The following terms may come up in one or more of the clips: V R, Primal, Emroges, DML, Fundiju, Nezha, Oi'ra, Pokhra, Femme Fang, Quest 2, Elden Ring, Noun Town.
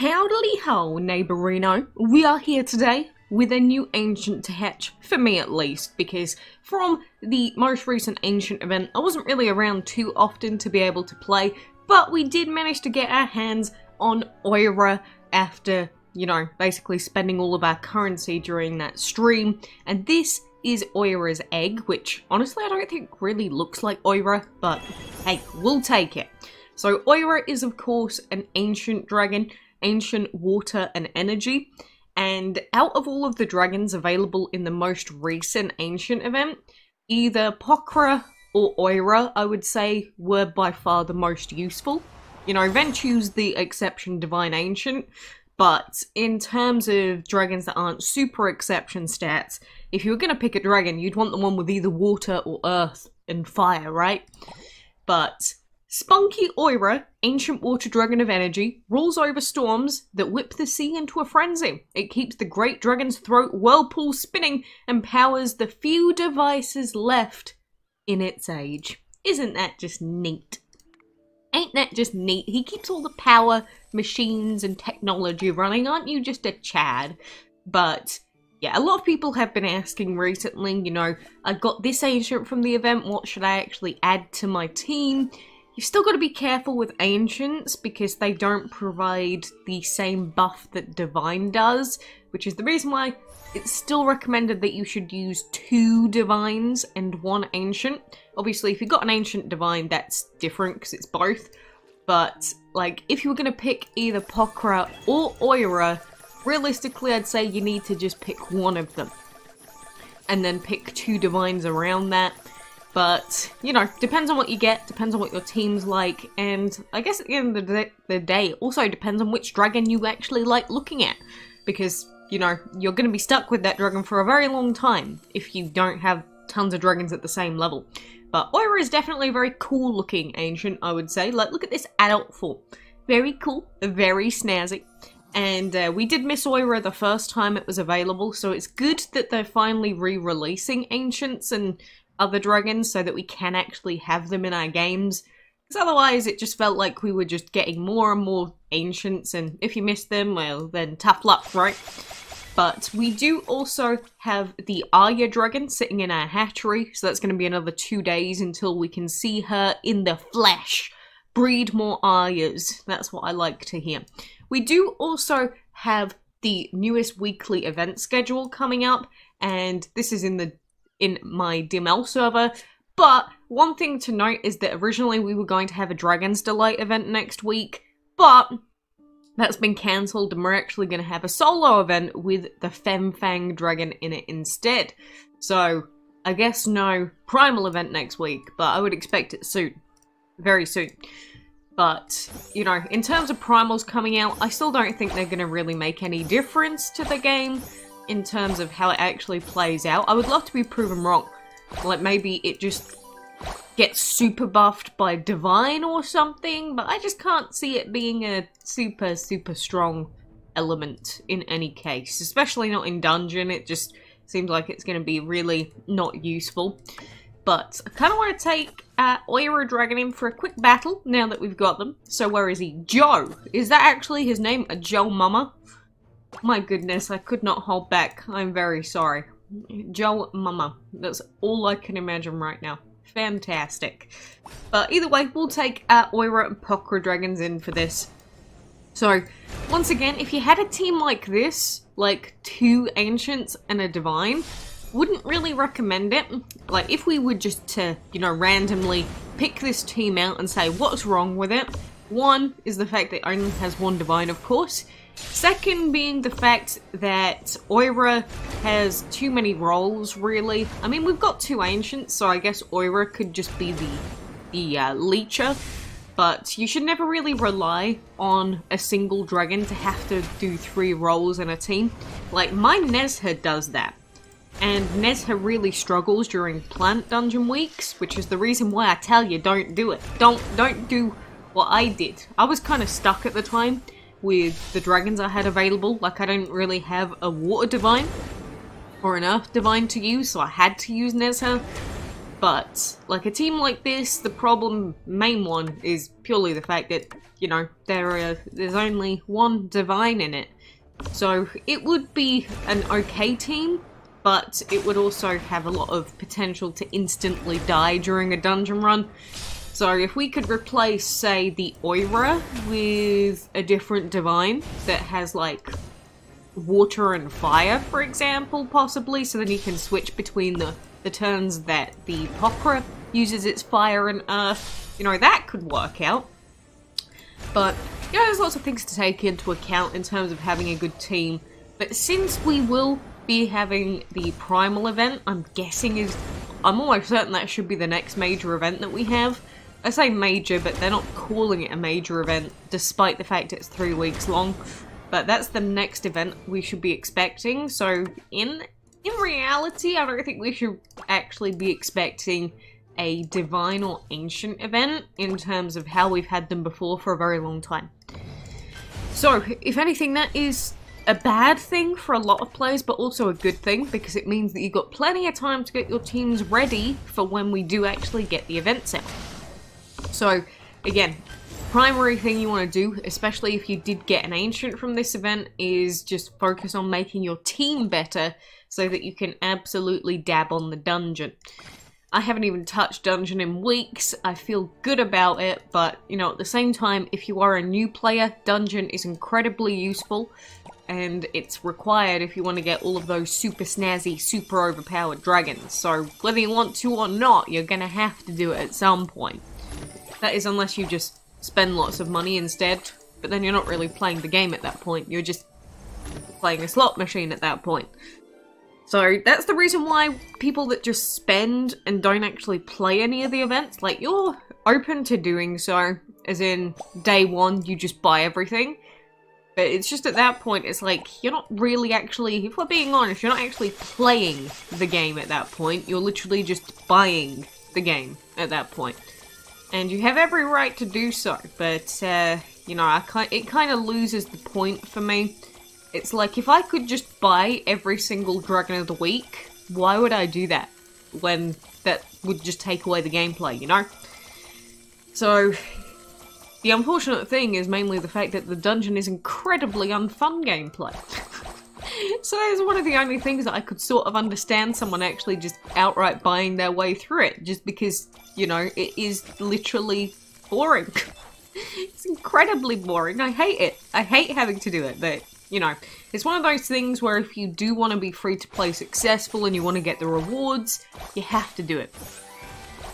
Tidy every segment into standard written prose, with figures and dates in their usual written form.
Howdy ho, neighbor Reno. We are here today with a new ancient to hatch, for me at least, because from the most recent ancient event I wasn't really around too often to be able to play, but we did manage to get our hands on Oi'ra after, you know, basically spending all of our currency during that stream. And this is Oi'ra's egg, which honestly I don't think really looks like Oi'ra, but hey, we'll take it. So Oi'ra is of course an ancient dragon, ancient water and energy, and out of all of the dragons available in the most recent ancient event, either Pokhra or Oi'ra, I would say, were by far the most useful. You know, Ventu's the exception, divine ancient, but in terms of dragons that aren't super exception stats, if you were going to pick a dragon, you'd want the one with either water or earth and fire, right? But spunky Oi'ra, ancient water dragon of energy, rules over storms that whip the sea into a frenzy. It keeps the great dragon's throat whirlpool spinning and powers the few devices left in its age. Isn't that just neat? Ain't that just neat? He keeps all the power, machines and technology running. Aren't you just a Chad? But yeah, a lot of people have been asking recently, you know, I got this ancient from the event, what should I actually add to my team? You've still got to be careful with ancients because they don't provide the same buff that divine does, which is the reason why it's still recommended that you should use 2 divines and 1 ancient. Obviously, if you've got an ancient divine, that's different because it's both. But like, if you were going to pick either Pokhra or Oi'ra, realistically, I'd say you need to just pick one of them and then pick 2 divines around that. But, you know, depends on what you get, depends on what your team's like, and I guess at the end of the day, also depends on which dragon you actually like looking at. Because, you know, you're going to be stuck with that dragon for a very long time if you don't have tons of dragons at the same level. But Oi'ra is definitely a very cool looking ancient, I would say. Like, look at this adult form. Very cool, very snazzy. And we did miss Oi'ra the first time it was available, so it's good that they're finally re-releasing ancients and other dragons so that we can actually have them in our games, because otherwise it just felt like we were just getting more and more ancients, and if you miss them, well then tough luck, right? But we do also have the Oi'ra dragon sitting in our hatchery, so that's going to be another 2 days until we can see her in the flesh. Breed more Oi'ras, that's what I like to hear. We do also have the newest weekly event schedule coming up, and this is in my DML server, but one thing to note is that originally we were going to have a Dragon's Delight event next week, but that's been cancelled and we're actually going to have a solo event with the Femme Fang dragon in it instead. So I guess no Primal event next week, but I would expect it soon, very soon. But, you know, in terms of Primals coming out, I still don't think they're going to really make any difference to the game in terms of how it actually plays out. I would love to be proven wrong. Like, maybe it just gets super buffed by divine or something, but I just can't see it being a super, super strong element in any case. Especially not in dungeon, it just seems like it's going to be really not useful. But I kind of want to take Oi'ra dragon in for a quick battle now that we've got them. So where is he? Joe! Is that actually his name? A Joe Mama? My goodness, I could not hold back. I'm very sorry. Joe Mama. That's all I can imagine right now. Fantastic. But either way, we'll take our Oi'ra and Pokhra dragons in for this. So, once again, if you had a team like this, like 2 ancients and a divine, wouldn't really recommend it. Like, if we were just to, you know, randomly pick this team out and say what's wrong with it, one is the fact that it only has 1 divine, of course. Second being the fact that Oi'ra has too many roles, really. I mean, we've got 2 ancients, so I guess Oi'ra could just be the leecher. But you should never really rely on a single dragon to have to do 3 roles in a team. Like, my Nezha does that. And Nezha really struggles during plant dungeon weeks, which is the reason why I tell you, don't do it. Don't do what I did. I was kind of stuck at the time with the dragons I had available. Like, I didn't really have a water divine or an earth divine to use, so I had to use Nezha. But, like, a team like this, the problem, main one, is purely the fact that, you know, there's only one divine in it. So, it would be an okay team, but it would also have a lot of potential to instantly die during a dungeon run. So, if we could replace, say, the Oi'ra with a different divine that has, like, water and fire, for example, possibly, so then you can switch between the turns that the Pokhra uses its fire and earth, you know, that could work out. But, you know, there's lots of things to take into account in terms of having a good team. But since we will be having the Primal event, I'm almost certain that should be the next major event that we have. I say major, but they're not calling it a major event, despite the fact it's 3 weeks long. But that's the next event we should be expecting, so in reality, I don't think we should actually be expecting a divine or ancient event in terms of how we've had them before for a very long time. So, if anything, that is a bad thing for a lot of players, but also a good thing, because it means that you've got plenty of time to get your teams ready for when we do actually get the events out. So, again, primary thing you want to do, especially if you did get an ancient from this event, is just focus on making your team better, so that you can absolutely dab on the dungeon. I haven't even touched dungeon in weeks, I feel good about it, but, you know, at the same time, if you are a new player, dungeon is incredibly useful, and it's required if you want to get all of those super snazzy, super overpowered dragons, so whether you want to or not, you're gonna have to do it at some point. That is unless you just spend lots of money instead, but then you're not really playing the game at that point, you're just playing a slot machine at that point. So that's the reason why people that just spend and don't actually play any of the events, like, you're open to doing so, as in day one you just buy everything, but it's just at that point it's like you're not really actually, if we're being honest, you're not actually playing the game at that point, you're literally just buying the game at that point. And you have every right to do so, but, you know, it kind of loses the point for me. It's like, if I could just buy every single Dragon of the Week, why would I do that? When that would just take away the gameplay, you know? So, the unfortunate thing is mainly the fact that the dungeon is incredibly unfun gameplay. So that is one of the only things that I could sort of understand someone actually just outright buying their way through it, just because, you know, it is literally boring. It's incredibly boring, I hate it. I hate having to do it, but, you know, it's one of those things where if you do want to be free-to-play successful and you want to get the rewards, you have to do it.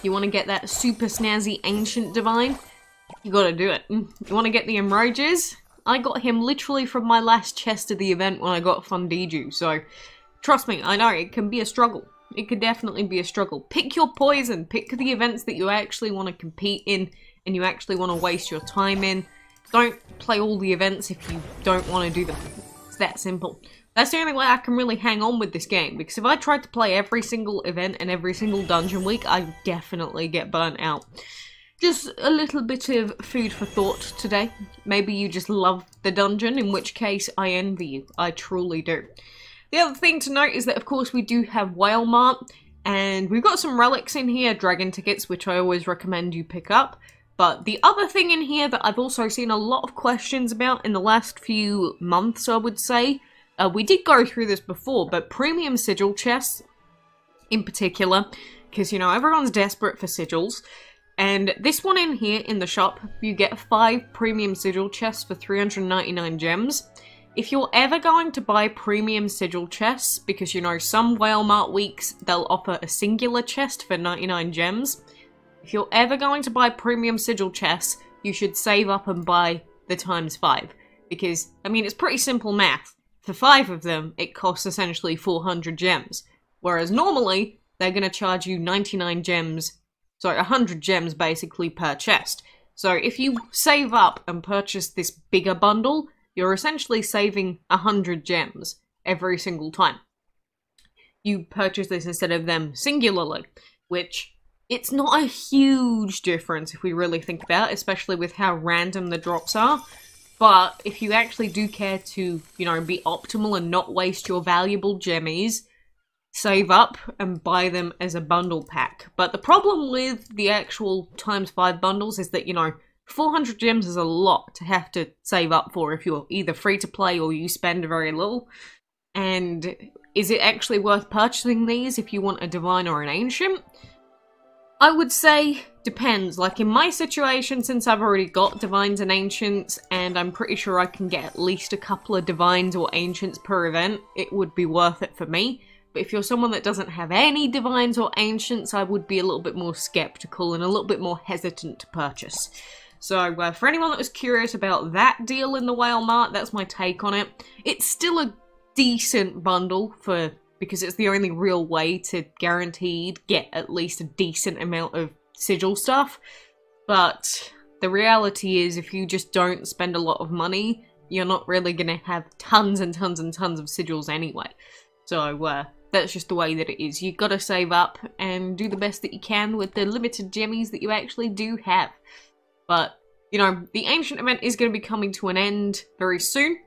You want to get that super snazzy ancient divine? You gotta do it. You want to get the Emroges? I got him literally from my last chest of the event when I got Fundiju, so trust me, I know, it can be a struggle. It could definitely be a struggle. Pick your poison, pick the events that you actually want to compete in and you actually want to waste your time in. Don't play all the events if you don't want to do them. It's that simple. That's the only way I can really hang on with this game, because if I tried to play every single event and every single dungeon week, I'd definitely get burnt out. Just a little bit of food for thought today. Maybe you just love the dungeon, in which case I envy you. I truly do. The other thing to note is that, of course, we do have Whale Mart, and we've got some relics in here, dragon tickets, which I always recommend you pick up. But the other thing in here that I've also seen a lot of questions about in the last few months, I would say, we did go through this before, but premium sigil chests in particular, because, you know, everyone's desperate for sigils, and this one in here in the shop, you get 5 premium sigil chests for 399 gems. If you're ever going to buy premium sigil chests, because, you know, some Whale Mart weeks they'll offer a singular chest for 99 gems, if you're ever going to buy premium sigil chests, you should save up and buy the ×5. Because, I mean, it's pretty simple math. For 5 of them, it costs essentially 400 gems. Whereas normally, they're going to charge you 99 gems, so 100 gems basically per chest. So if you save up and purchase this bigger bundle, you're essentially saving 100 gems every single time you purchase this instead of them singularly, which, it's not a huge difference if we really think about it, especially with how random the drops are. But if you actually do care to, you know, be optimal and not waste your valuable gemmies, save up and buy them as a bundle pack. But the problem with the actual ×5 bundles is that, you know, 400 gems is a lot to have to save up for if you're either free to play or you spend very little. And is it actually worth purchasing these if you want a divine or an ancient? I would say depends. Like in my situation, since I've already got divines and ancients, and I'm pretty sure I can get at least a couple of divines or ancients per event, it would be worth it for me. But if you're someone that doesn't have any divines or ancients, I would be a little bit more skeptical and a little bit more hesitant to purchase. So for anyone that was curious about that deal in the Whale Mart, that's my take on it. It's still a decent bundle for, because it's the only real way to guaranteed get at least a decent amount of sigil stuff. But the reality is, if you just don't spend a lot of money, you're not really going to have tons and tons and tons of sigils anyway. So that's just the way that it is. You've got to save up and do the best that you can with the limited gemmies that you actually do have. But, you know, the ancient event is going to be coming to an end very soon.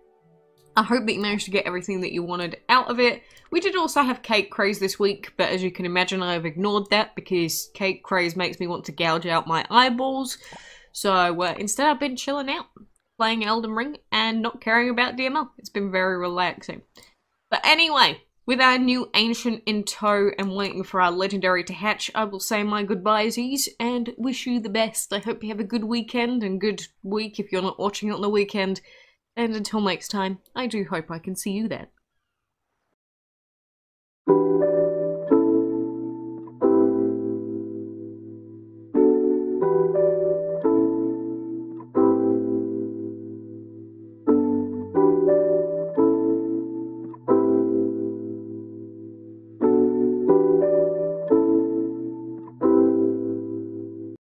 I hope that you managed to get everything that you wanted out of it. We did also have Cake Craze this week, but as you can imagine, I have ignored that because Cake Craze makes me want to gouge out my eyeballs. So instead I've been chilling out, playing Elden Ring and not caring about DML. It's been very relaxing. But anyway, with our new ancient in tow and waiting for our legendary to hatch, I will say my goodbyesies and wish you the best. I hope you have a good weekend and good week if you're not watching it on the weekend. And until next time, I do hope I can see you then.